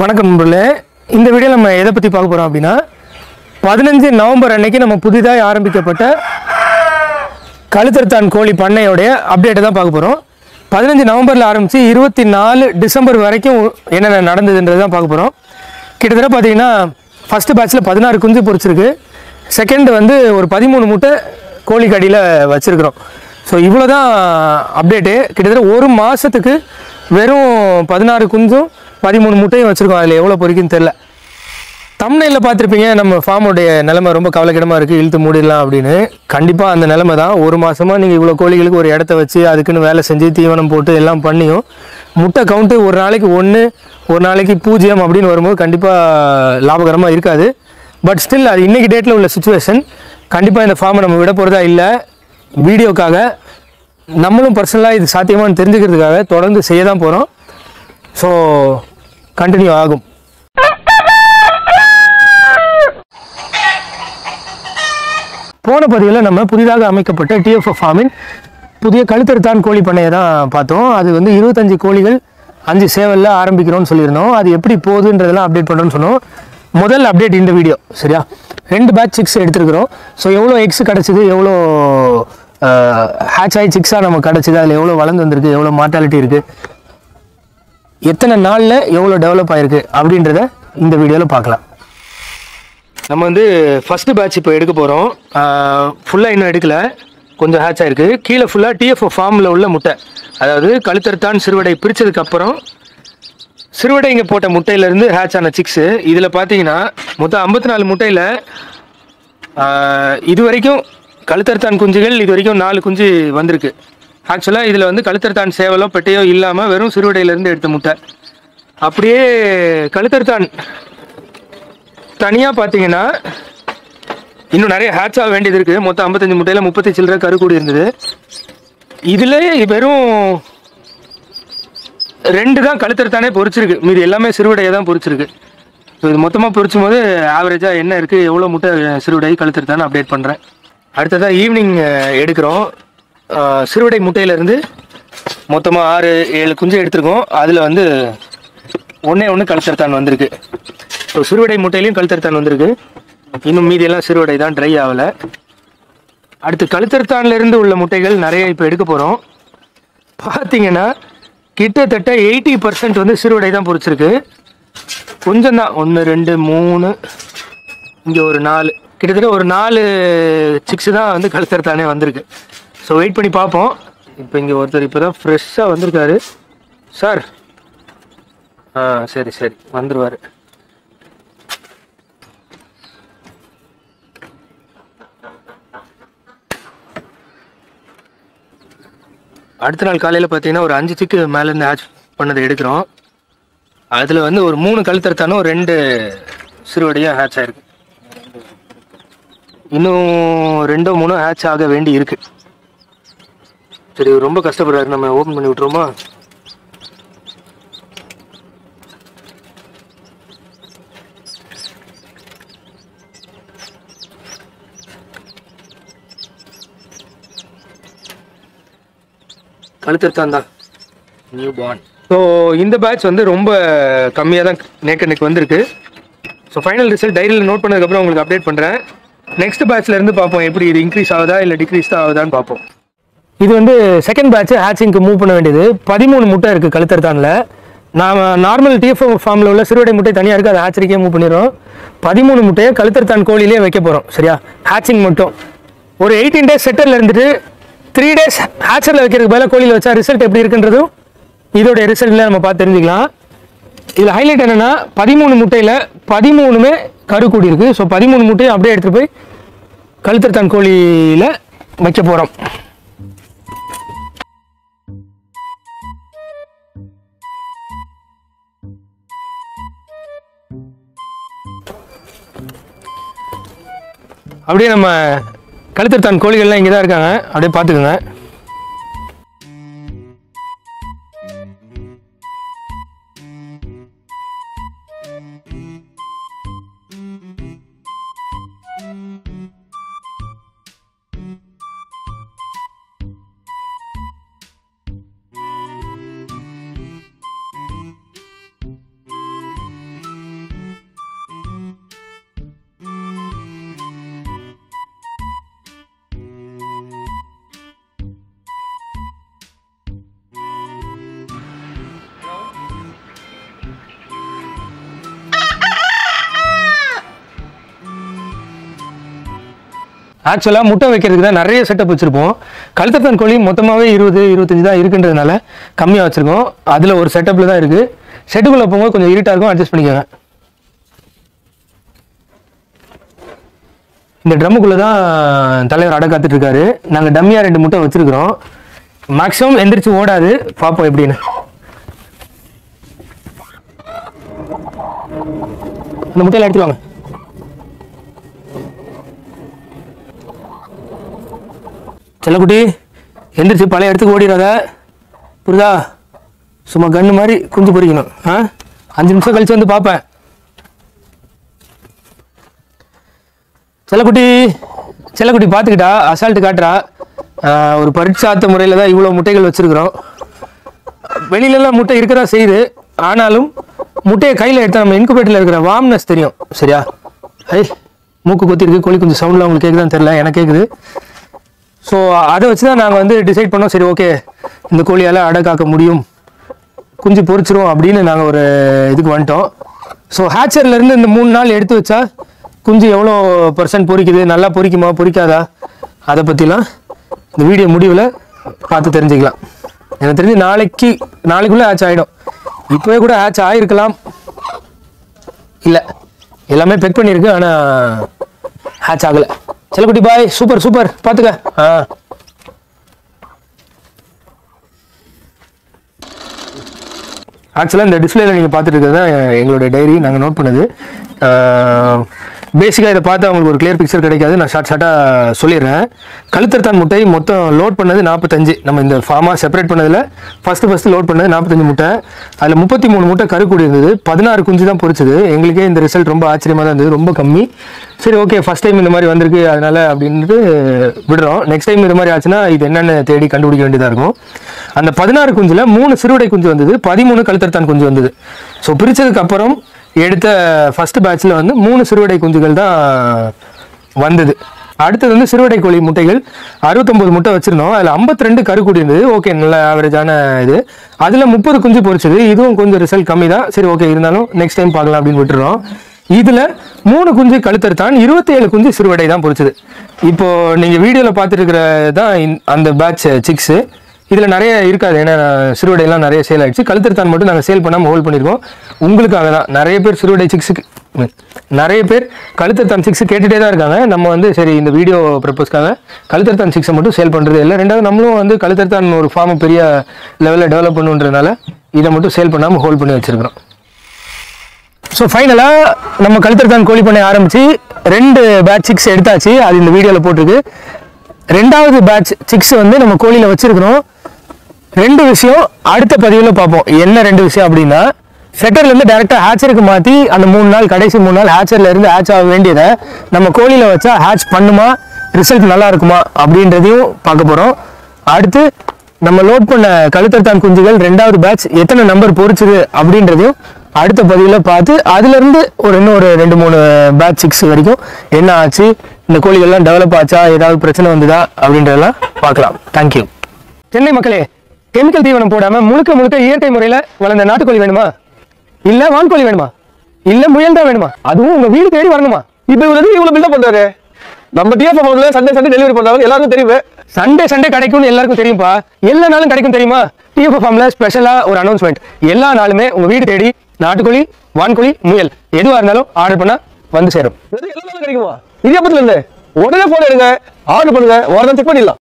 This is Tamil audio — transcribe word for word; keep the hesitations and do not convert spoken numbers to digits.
வணக்கம் நண்பர்களே. இந்த வீடியோ நம்ம எதை பற்றி பார்க்க போகிறோம் அப்படின்னா, பதினஞ்சு நவம்பர் அன்னைக்கு நம்ம புதிதாக ஆரம்பிக்கப்பட்ட கழுத்தறுத்தான் கோழி பண்ணையோடைய அப்டேட்டை தான் பார்க்க போகிறோம். பதினஞ்சு நவம்பரில் ஆரம்பித்து இருபத்தி நாலு டிசம்பர் வரைக்கும் என்னென்ன நடந்ததுன்றது தான் பார்க்க போகிறோம். கிட்டத்தட்ட பார்த்தீங்கன்னா ஃபஸ்ட்டு பேட்சில் பதினாறு குஞ்சு பொறிச்சிருக்கு. செகண்ட் வந்து ஒரு பதிமூணு மூட்டை கோழிக்கடியில் வச்சுருக்குறோம். ஸோ இவ்வளோ தான் அப்டேட்டு. கிட்டத்தட்ட ஒரு மாதத்துக்கு வெறும் பதினாறு குஞ்சும் பதிமூணு முட்டையும் வச்சுருக்கோம். அதில் எவ்வளோ பொறிக்குன்னு தெரில. தம்ப்நெயிலில் பார்த்துருப்பீங்க, நம்ம ஃபார்முடைய நிலமை ரொம்ப கவலைக்கிடமாக இருக்குது, இழுத்து மூடிடலாம் அப்படின்னு. கண்டிப்பாக அந்த நிலமை தான். ஒரு மாதமாக நீங்கள் இவ்வளோ கோழிகளுக்கு ஒரு இடத்த வச்சு அதுக்குன்னு வேலை செஞ்சு தீவனம் போட்டு எல்லாம் பண்ணியும் முட்டை கவுண்ட்டு ஒரு நாளைக்கு ஒன்று ஒரு நாளைக்கு பூஜ்ஜியம் அப்படின்னு வரும்போது கண்டிப்பாக லாபகரமாக இருக்காது. பட் ஸ்டில் அது இன்றைக்கி டேட்டில் உள்ள சுச்சுவேஷன். கண்டிப்பாக இந்த ஃபார்மை நம்ம விட போகிறதா இல்லை. வீடியோக்காக நம்மளும் பர்சனலாக இது சாத்தியமானு தெரிஞ்சுக்கிறதுக்காக தொடர்ந்து செய்ய தான் போகிறோம். ஸோ கண்டினியூ ஆகும். போன பதிவில் நம்ம புதிதாக அமைக்கப்பட்ட டிஎஃப்ஓ ஃபார்மின் புதிய கழுத்தறுத்தான் கோழி பண்ணையை தான் பார்த்தோம். அது வந்து இருபத்தஞ்சு கோழிகள் அஞ்சு சேவலில் ஆரம்பிக்கிறோன்னு சொல்லியிருந்தோம். அது எப்படி போகுதுன்றதெல்லாம் அப்டேட் பண்ணுறோன்னு சொன்னோம். முதல் அப்டேட் இந்த வீடியோ சரியா. ரெண்டு பேட்ச் சிக்ஸ் எடுத்துருக்கிறோம். ஸோ எவ்வளோ எக்ஸ் கிடச்சிது, எவ்வளோ ஹேட்ச் ஆகி சிக்ஸாக நமக்கு கிடச்சிது, அதில் எவ்வளோ வளர்ந்து வந்திருக்கு, எவ்வளோ மார்டாலிட்டி இருக்குது, எத்தனை நாளில் எவ்வளோ டெவலப் ஆகிருக்கு அப்படின்றத இந்த வீடியோவில் பார்க்கலாம். நம்ம வந்து ஃபஸ்ட்டு பேட்ச் இப்போ எடுக்க போகிறோம். ஃபுல்லாக இன்னும் எடுக்கலை, கொஞ்சம் ஹேட்ச் ஆகிருக்கு. கீழே ஃபுல்லாக டிஎஃப்ஓ ஃபார்மில் உள்ள முட்டை, அதாவது கழுத்தறுத்தான் சிறுவடை பிரித்ததுக்கப்புறம் சிறுவடை இங்கே போட்ட முட்டையிலேருந்து ஹேட்ச் ஆன சிக்ஸு. இதில் பார்த்தீங்கன்னா மொத்தம் ஐம்பத்தி நாலு முட்டையில் இது வரைக்கும் கழுத்தறுத்தான் குஞ்சுகள் இது வரைக்கும் நாலு குஞ்சு வந்திருக்கு. ஆக்சுவலாக இதில் வந்து கழுத்தறுத்தான் சேவலோ பெட்டையோ இல்லாமல் வெறும் சிறுவடையிலேருந்து எடுத்த முட்டை. அப்படியே கழுத்தறுத்தான் தனியாக பார்த்தீங்கன்னா இன்னும் நிறைய ஹேட்ச் ஆக வேண்டியது இருக்குது. மொத்தம் ஐம்பத்தஞ்சு முட்டையில் முப்பத்தி சில்லரை கரு கூடி இருந்தது. இதில் வெறும் ரெண்டு தான் கழுத்தறுத்தானே பொறிச்சிருக்கு, மீது எல்லாமே சிறுவடையை தான் பொறிச்சிருக்கு. ஸோ இது மொத்தமாக பொறிச்சும் போது ஆவரேஜாக என்ன இருக்குது, எவ்வளோ முட்டை சிறுவடை கழுத்தறுத்தான்னு அப்டேட் பண்ணுறேன். அடுத்ததான் ஈவினிங் எடுக்கிறோம். சிறுவடை முட்டையிலேருந்து மொத்தமாக ஆறு ஏழு குஞ்சு எடுத்திருக்கோம். அதில் வந்து ஒன்றே ஒன்று கழுத்தறுத்தான் வந்திருக்கு. ஸோ சிறுவடை முட்டையிலையும் கழுத்தறுத்தான் வந்திருக்கு. இன்னும் மீதியெல்லாம் சிறுவடை தான், ட்ரை ஆகலை. அடுத்து கழுத்தறுத்தான்லேருந்து உள்ள முட்டைகள் நிறைய இப்போ எடுக்க போகிறோம். பார்த்தீங்கன்னா கிட்டத்தட்ட எயிட்டி பர்சன்ட் வந்து சிறுவடை தான் பொறிச்சிருக்கு. கொஞ்சம் தான், ஒன்று ரெண்டு மூணு இங்கே ஒரு நாலு, கிட்டத்தட்ட ஒரு நாலு சிக்ஸு தான் வந்து கழுத்தறுத்தானே வந்திருக்கு. ஸோ வெயிட் பண்ணி பார்ப்போம். இப்போ இங்கே ஒருத்தர் இப்போ தான் ஃப்ரெஷ்ஷாக வந்திருக்காரு சார். ஆ சரி சரி வந்துடுவார். அடுத்த நாள் காலையில் பார்த்தீங்கன்னா ஒரு அஞ்சு சிக்கு மேலேருந்து ஹேட்ச் பண்ணதை எடுக்கிறோம். அதில் வந்து ஒரு மூணு கழுத்தறுத்தானும் ரெண்டு சிறுவடையாக ஹேட்ச் ஆகிருக்கு. இன்னும் ரெண்டோ மூணோ ஹேட்ச் ஆக வேண்டி இருக்குது. சரி, ரொம்ப கஷ்டப்படுறாரு. நம்ம ஓப்பன் பண்ணி விட்டுருவோமா? கழுத்தறுத்தான் தான் நியூ பார்ன். ஸோ இந்த பேட்ச் வந்து ரொம்ப கம்மியாக தான் நேக்கு நேக்கு வந்திருக்கு. ஸோ ஃபைனல் ரிசல்ட் டைரியில் நோட் பண்ணதுக்கப்புறம் உங்களுக்கு அப்டேட் பண்ணுறேன். நெக்ஸ்ட் பேட்ச்லேருந்து பார்ப்போம் எப்படி இது இன்க்ரீஸ் ஆகுதா இல்லை டிக்ரீஸ் தான் ஆகுதான்னு பார்ப்போம். இது வந்து செகண்ட் பேட்ச் ஹேட்சிங்க்கு மூவ் பண்ண வேண்டியது. பதிமூணு முட்டை இருக்குது கழுத்தறுத்தானில். நாம் நார்மல் டிஎஃப்ஓ ஃபார்மில் உள்ள சிறுவடை முட்டை தனியாக இருக்குது, அதை ஹேட்சிக்கே மூவ் பண்ணிடுறோம். பதிமூணு முட்டையை கழுத்தறுத்தான் கோழிலேயே வைக்க போகிறோம் சரியா. ஹேட்சிங் மட்டும் ஒரு எயிட்டீன் டேஸ் செட்டரில் இருந்துட்டு த்ரீ டேஸ் ஹேட்சரில் வைக்கிறதுக்கு பதிலாக கோழியில் வச்சா ரிசல்ட் எப்படி இருக்குன்றதும் இதோடைய ரிசல்ட்டில் நம்ம பார்த்து தெரிஞ்சுக்கலாம். இதில் ஹைலைட் என்னென்னா, பதிமூணு முட்டையில் பதிமூணுமே கரு கூடி இருக்குது. ஸோ பதிமூணு முட்டையும் அப்படியே எடுத்துகிட்டு போய் கழுத்தறுத்தான் கோழியில் வைக்க போகிறோம். அப்படியே நம்ம கழுத்தறுத்தான் கோழிகள்லாம் இங்கே தான் இருக்காங்க, அப்படியே பார்த்துக்கோங்க. ஆக்சுவலா முட்டை வைக்கிறதுக்கு தான் நிறைய செட்டப் வச்சிருப்போம். கழுத்தத்தான் கோழி மொத்தமாவே இருபது இருபத்தஞ்சு தான் இருக்குன்றதுனால கம்மியா வச்சிருக்கோம். அதுல ஒரு செட்டப்ல தான் இருக்கு. செட்டுக்குள்ள போகும்போது கொஞ்சம் இருட்டா இருக்கும், அட்ஜஸ்ட் பண்ணிக்கோங்க. இந்த ட்ரம்முக்குள்ள தான் தலைவர் அடை காத்துட்டு இருக்காரு. நாங்க டம்மியா ரெண்டு முட்டை வச்சிருக்கிறோம். மேக்சிமம் எந்திரிச்சு ஓடாது, பாப்போம் எப்படின்னு. அந்த முட்டையில எடுத்துவாங்க. செல்லக்குட்டி எந்திரிச்சு பழைய இடத்துக்கு ஓடிடாத, புரியுதா? சும்மா கண்ணு மாதிரி குஞ்சு பொறிக்கணும். ஆ, அஞ்சு நிமிஷம் கழிச்சு வந்து பார்ப்பேன். செல்லக்குட்டி செல்லக்குட்டி பார்த்துக்கிட்டா அசால்ட்டு காட்டுறா. ஒரு பரிட்சாத்த முறையில் தான் இவ்வளோ முட்டைகள் வச்சுருக்குறோம். வெளியிலலாம் முட்டை இருக்கிறதா செய்யுது, ஆனாலும் முட்டையை கையில் எடுத்தால் நம்ம இன்குபேட்டரில் இருக்கிற வார்ம்னஸ் தெரியும், சரியா? ஐ மூக்கு கொத்திருக்கு, கோழி குஞ்சு சவுண்டில் அவங்களுக்கு கேட்குதான்னு தெரியல, எனக்கு கேட்குது. ஸோ அதை வச்சு தான் நாங்கள் வந்து டிசைட் பண்ணோம், சரி ஓகே இந்த கோழியால் அடை காக்க முடியும், குஞ்சு பொறிச்சிரும் அப்படின்னு நாங்கள் ஒரு இதுக்கு வந்துட்டோம். ஸோ ஹேச்சர்லேருந்து இந்த மூணு நாள் எடுத்து வச்சா குஞ்சு எவ்வளோ பர்சன்ட் பொறிக்குது, நல்லா பொறிக்குமா பொறிக்காதா, அதை பற்றிலாம் இந்த வீடியோ முடிவில் பார்த்து தெரிஞ்சுக்கலாம். எனக்கு தெரிஞ்சு நாளைக்கு நாளைக்குள்ளே ஹேட்ச் ஆகிடும். இப்போவே கூட ஹேட்ச் ஆகிருக்கலாம், இல்லை எல்லாமே பெக் பண்ணியிருக்கு, ஆனால் ஹேட்ச் ஆகலை. செல்லக்குட்டி பாய், சூப்பர் சூப்பர், பார்த்துக்க. ஆ, ஆக்சுவலாக இந்த டிஸ்பிளேல நீங்கள் பார்த்துட்டு இருக்கிறது தான் எங்களோட டைரி, நாங்கள் நோட் பண்ணது. பேசிக்காக இதை பார்த்து அவங்களுக்கு ஒரு கிளியர் பிக்சர் கிடைக்காது, நான் ஷார்ட் ஷார்ட்டாக சொல்லிடுறேன். கழுத்தத்தான் முட்டை மொத்தம் லோட் பண்ணது நாற்பத்தஞ்சு. நம்ம இந்த ஃபார்மாக செப்பரேட் பண்ணதில் ஃபஸ்ட்டு ஃபஸ்ட்டு லோட் பண்ணது நாற்பத்தஞ்சு முட்டை. அதில் முப்பத்தி மூணு முட்டை கருக்கூடி இருந்தது, பதினாறு குஞ்சு தான் பொறிச்சது. எங்களுக்கே இந்த ரிசல்ட் ரொம்ப ஆச்சரியமாக தான் இருந்தது, ரொம்ப கம்மி. சரி ஓகே ஃபஸ்ட் டைம் இந்த மாதிரி வந்திருக்கு அதனால அப்படின்ட்டு விடுறோம். நெக்ஸ்ட் டைம் இது மாதிரி ஆச்சுன்னா இது என்னென்னு தேடி கண்டுபிடிக்க வேண்டியதாக இருக்கும். அந்த பதினாறு குஞ்சில் மூணு சிறுவிடை குஞ்சு வந்தது, பதிமூணு கழுத்தத்தான் குஞ்சு வந்தது. ஸோ பிரித்ததுக்கு அப்புறம் எடுத்த ஃபஸ்ட் பேட்சில் வந்து மூணு சிறுவிடை குஞ்சுகள் தான் வந்தது. அடுத்தது வந்து சிறுவிடை கோழி முட்டைகள் அறுபத்தொம்போது முட்டை வச்சுருந்தோம். அதில் ஐம்பத்தி ரெண்டு கருக்குடி இருந்தது, ஓகே நல்ல ஆவரேஜான இது. அதில் முப்பது குஞ்சு பொறிச்சது, இதுவும் கொஞ்சம் ரிசல்ட் கம்மி தான். சரி ஓகே இருந்தாலும் நெக்ஸ்ட் டைம் பார்க்கலாம் அப்படின்னு விட்டுறோம். இதில் மூணு குஞ்சு கழுத்தத்தான், இருபத்தி ஏழு குஞ்சு சிறுவிடை தான் பொறிச்சது. இப்போது நீங்கள் வீடியோவில் பார்த்துருக்கிற தான் அந்த பேட்ச் சிக்ஸு. இதில் நிறைய இருக்காது, ஏன்னா சிறுவிடையெல்லாம் நிறைய சேல் ஆகிடுச்சு. கழுத்தத்தான் மட்டும் நாங்கள் சேல் பண்ணாமல் ஹோல்ட் பண்ணியிருக்கோம் உங்களுக்காக தான். நிறைய பேர் சிறுவிடை சிக்ஸுக்கு நிறைய பேர் கழுத்தத்தான் சிக்ஸ் கேட்டுகிட்டே தான் இருக்காங்க. நம்ம வந்து சரி இந்த வீடியோ பர்பஸ்க்காக கழுத்தத்தான் சிக்ஸை மட்டும் சேல் பண்ணுறதே இல்லை. ரெண்டாவது நம்மளும் வந்து கழுத்தத்தான் ஒரு ஃபார்மை பெரிய லெவலில் டெவலப் பண்ணுன்றதுனால இதை மட்டும் சேல் பண்ணாமல் ஹோல்ட் பண்ணி வச்சுருக்கிறோம். ஸோ ஃபைனலாக நம்ம கழுத்தத்தான் கோழி பண்ண ஆரம்பித்து ரெண்டு பேட்ச் சிக்ஸ் எடுத்தாச்சு, அது இந்த வீடியோவில் போட்டிருக்கு. ரெண்டாவது பேட்ச் சிக்ஸ் வந்து நம்ம கோழியில் வச்சுருக்கிறோம். ரெண்டு விஷயம் அடுத்த பதிவில் பார்ப்போம். என்ன ரெண்டு விஷயம் அப்படின்னா, செட்டர்லேருந்து டேரெக்டாக ஹேச்சருக்கு மாற்றி அந்த மூணு நாள் கடைசி மூணு நாள் ஹேச்சர்லேருந்து ஹேட்ச் ஆக வேண்டியதை நம்ம கோழியில் வச்சா ஹேட்ச் பண்ணுமா, ரிசல்ட் நல்லா இருக்குமா அப்படின்றதையும் பார்க்க போகிறோம். அடுத்து நம்ம லோட் பண்ண கழுத்தத்தான் குஞ்சுகள் ரெண்டாவது பேட்ச் எத்தனை நம்பர் பொறிச்சுது அப்படின்றதையும் அடுத்த பதிவில் பார்த்து அதுலேருந்து ஒரு இன்னும் ஒரு ரெண்டு மூணு பேட்ச் சிக்ஸ் வரைக்கும் என்ன ஆச்சு, இந்த கோழிகள்லாம் டெவலப் ஆச்சா, ஏதாவது பிரச்சனை வந்துதா அப்படின்றதெல்லாம் பார்க்கலாம். தேங்க்யூ. சென்னை மக்களே, கெமிக்கல் தீவனம் போடாமல் முழுக்க முழுக்க இயற்கை முறையில் வளர்ந்த நாட்டுக்கோழி வேணுமா, இல்லை வான்கோழி வேணுமா, இல்லை முயல் தான் வேணுமா, அதுவும் உங்கள் வீடு தேடி வரணுமா? இப்போ இவ்வளோ இவ்வளோ பில்டப் பண்ணுறாரு. நம்ம டிஎஃப் அமௌண்ட்டில் சண்டே சண்டே டெலிவரி பண்ணுறாங்க, எல்லாருக்கும் தெரியும். சண்டே சண்டே கிடைக்கும்னு எல்லாருக்கும் தெரியும்ப்பா, எல்லா நாளும் கிடைக்கும் தெரியுமா? டிஎஃப் ஃபார்மில் ஸ்பெஷலாக ஒரு அனௌன்ஸ்மெண்ட், எல்லா நாளுமே உங்கள் வீடு தேடி நாட்டுக்கோழி வான்கோழி முயல் எதுவாக இருந்தாலும் ஆர்டர் பண்ணால் வந்து சேரும். எல்லா நாளும் கிடைக்குமா? இந்தியாபுரத்தில் இருந்து உடனே போன் எடுங்க, ஆர்டர் பண்ணுங்க, ஒரு தான் செக் பண்ணிடலாம்.